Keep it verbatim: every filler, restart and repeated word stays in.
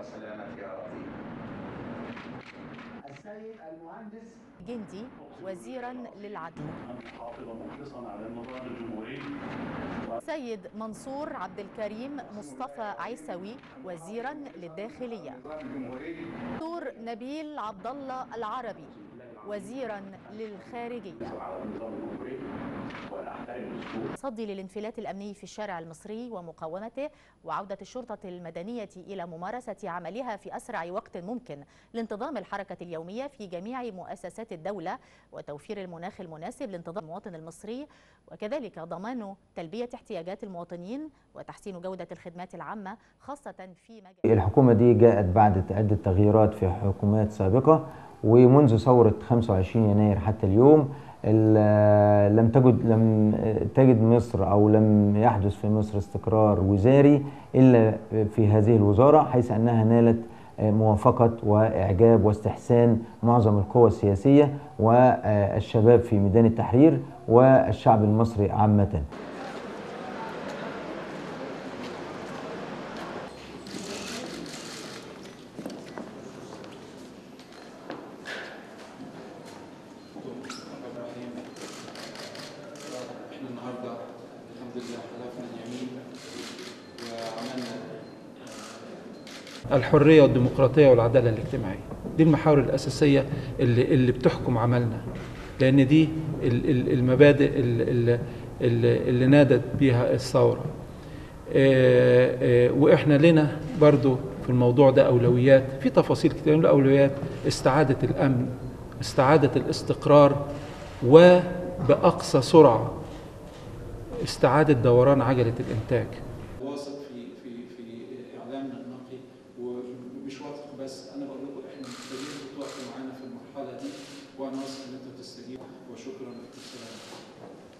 وسلامة أراضينا. السيد المهندس جندي وزيرا للعدل. السيد منصور عبد الكريم مصطفى عيسوي وزيرا للداخلية. دكتور نبيل عبد الله العربي وزيرا للخارجية. صدي للانفلات الأمني في الشارع المصري ومقاومته وعودة الشرطة المدنية إلى ممارسة عملها في أسرع وقت ممكن لانتظام الحركة اليومية في جميع مؤسسات الدولة وتوفير المناخ المناسب لانتظام المواطن المصري وكذلك ضمان تلبية احتياجات المواطنين وتحسين جودة الخدمات العامة خاصة في مجال. الحكومة دي جاءت بعد عدة تغييرات في حكومات سابقة، ومنذ ثورة خمسة وعشرين يناير حتى اليوم لم تجد لم تجد مصر او لم يحدث في مصر استقرار وزاري الا في هذه الوزاره، حيث انها نالت موافقه واعجاب واستحسان معظم القوى السياسيه والشباب في ميدان التحرير والشعب المصري عامه. الحرية والديمقراطية والعدالة الاجتماعية، دي المحاور الأساسية اللي, اللي بتحكم عملنا، لأن دي المبادئ اللي, اللي نادت بيها الثورة. وإحنا لنا برضو في الموضوع ده أولويات، في تفاصيل كتير من الأولويات، استعادة الأمن، استعادة الاستقرار، وبأقصى سرعة استعادة دوران عجلة الإنتاج. وانا واثق ان انتوا تستجيبوا، وشكرا لكم.